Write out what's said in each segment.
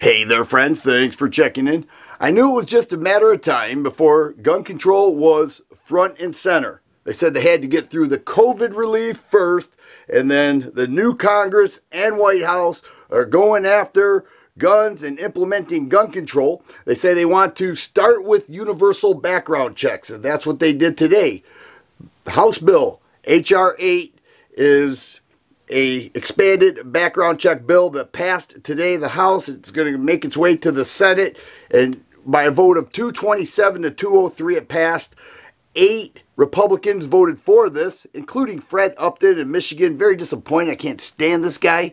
Hey there, friends. Thanks for checking in. I knew it was just a matter of time before gun control was front and center. They said they had to get through the COVID relief first, and then the new Congress and White House are going after guns and implementing gun control. They say they want to start with universal background checks, and that's what they did today. House Bill H.R. 8 is an expanded background check bill that passed today the House. It's going to make its way to the Senate, and by a vote of 227 to 203 it passed. 8 Republicans voted for this, including Fred Upton in Michigan. Very disappointing. I can't stand this guy.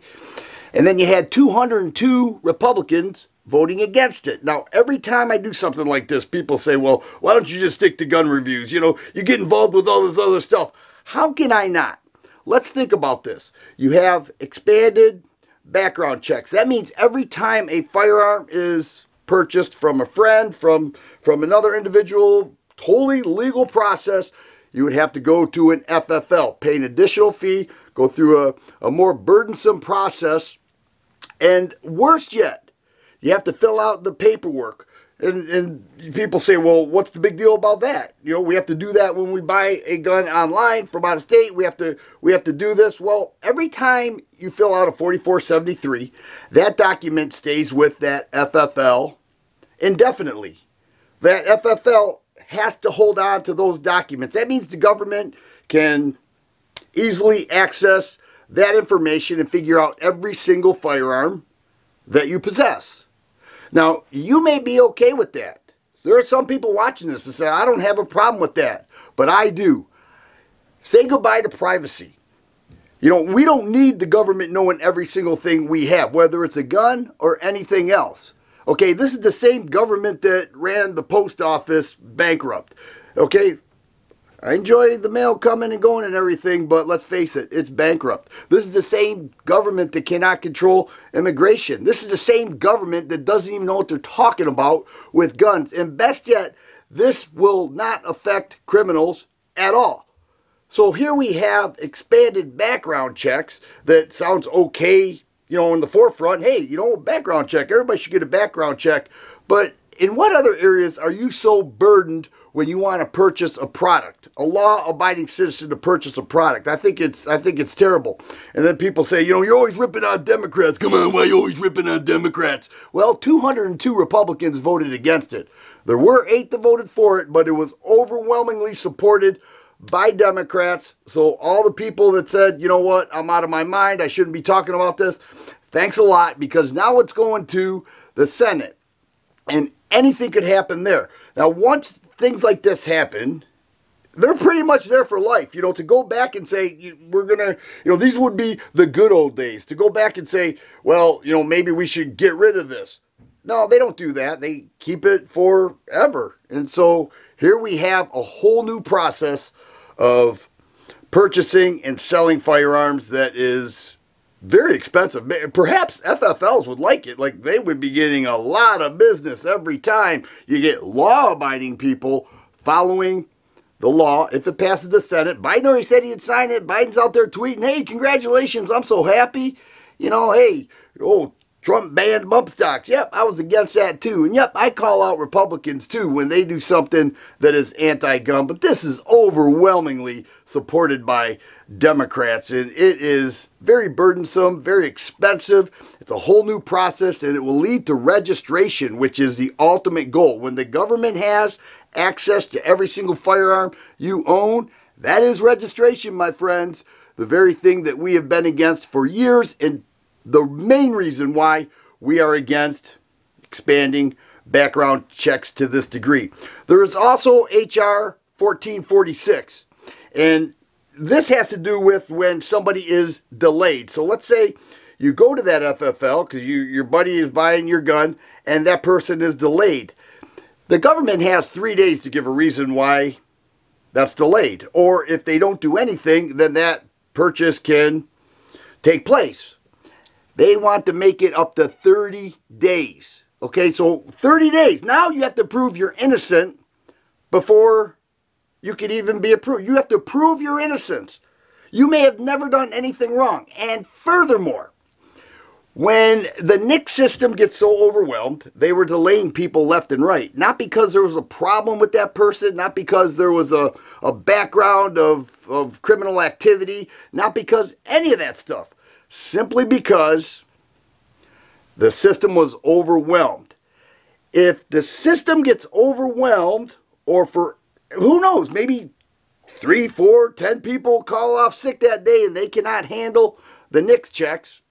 And then you had 202 Republicans voting against it. Now, every time I do something like this, people say, well, why don't you just stick to gun reviews? You know, you get involved with all this other stuff. How can I not? Let's think about this. You have expanded background checks. That means every time a firearm is purchased from a friend, from another individual, totally legal process, you would have to go to an FFL, pay an additional fee, go through a more burdensome process, and worse yet, you have to fill out the paperwork. And people say, well, what's the big deal about that? You know, we have to do that when we buy a gun online from out of state. We have to do this. Well, every time you fill out a 4473, that document stays with that FFL indefinitely. That FFL has to hold on to those documents. That means the government can easily access that information and figure out every single firearm that you possess. Now, you may be okay with that. There are some people watching this and say, I don't have a problem with that, but I do. Say goodbye to privacy. You know, we don't need the government knowing every single thing we have, whether it's a gun or anything else. Okay, this is the same government that ran the post office bankrupt. Okay, I enjoy the mail coming and going and everything, but let's face it, it's bankrupt. This is the same government that cannot control immigration. This is the same government that doesn't even know what they're talking about with guns. And best yet, this will not affect criminals at all. So here we have expanded background checks that sounds okay, you know, in the forefront. Hey, you know, background check. Everybody should get a background check. But in what other areas are you so burdened when you want to purchase a product? A law-abiding citizen to purchase a product. I think it's terrible. And then people say, you know, you're always ripping on Democrats. Come on, why are you always ripping on Democrats? Well, 202 Republicans voted against it. There were 8 that voted for it, but it was overwhelmingly supported by Democrats. So all the people that said, you know what, I'm out of my mind, I shouldn't be talking about this, thanks a lot, because now it's going to the Senate. And anything could happen there. Now, once things like this happen, they're pretty much there for life. You know, to go back and say, we're going to, you know, these would be the good old days. To go back and say, well, you know, maybe we should get rid of this. No, they don't do that. They keep it forever. And so here we have a whole new process of purchasing and selling firearms that is very expensive. Perhaps FFLs would like it. Like, they would be getting a lot of business every time you get law-abiding people following the law. If it passes the Senate, Biden already said he'd sign it. Biden's out there tweeting, hey, congratulations, I'm so happy. You know, hey, oh, Trump banned bump stocks. Yep, I was against that too. And yep, I call out Republicans too when they do something that is anti-gun. But this is overwhelmingly supported by Democrats. And it is very burdensome, very expensive. It's a whole new process, and it will lead to registration, which is the ultimate goal. When the government has access to every single firearm you own, that is registration, my friends. The very thing that we have been against for years, and the main reason why we are against expanding background checks to this degree. There is also H.R. 1446, and this has to do with when somebody is delayed. So let's say you go to that FFL because your buddy is buying your gun and that person is delayed. The government has 3 days to give a reason why that's delayed, or if they don't do anything, then that purchase can take place. They want to make it up to 30 days. Okay, so 30 days. Now you have to prove you're innocent before you can even be approved. You have to prove your innocence. You may have never done anything wrong. And furthermore, When the NICS system gets so overwhelmed, they were delaying people left and right. Not because there was a problem with that person, not because there was a background of criminal activity, not because any of that stuff. Simply because the system was overwhelmed. If the system gets overwhelmed, or for, who knows, maybe 3, 4, 10 people call off sick that day and they cannot handle the NICS checks,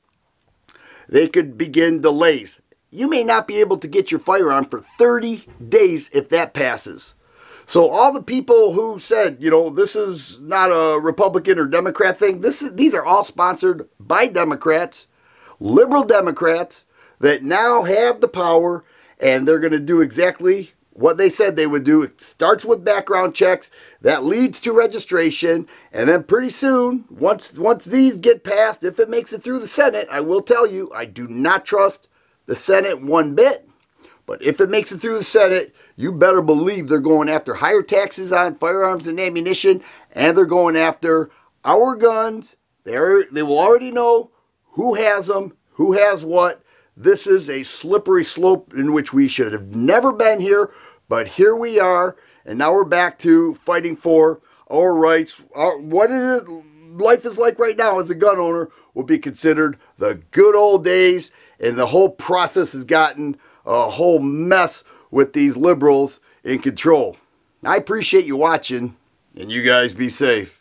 they could begin delays. You may not be able to get your firearm for 30 days if that passes. So all the people who said, you know, this is not a Republican or Democrat thing, these are all sponsored by Democrats, liberal Democrats, that now have the power, and they're going to do exactly what they said they would do. It starts with background checks, that leads to registration, and then pretty soon, once these get passed, if it makes it through the Senate, I will tell you, I do not trust the Senate one bit, but if it makes it through the Senate, you better believe they're going after higher taxes on firearms and ammunition, and they're going after our guns. They will already know who has them, who has what. This is a slippery slope in which we should have never been here, but here we are, and now we're back to fighting for our rights. What is life is like right now as a gun owner will be considered the good old days, and the whole process has gotten a whole mess with these liberals in control. I appreciate you watching, and you guys be safe.